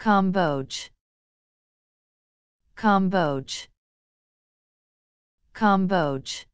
Camboge, Camboge, Camboge.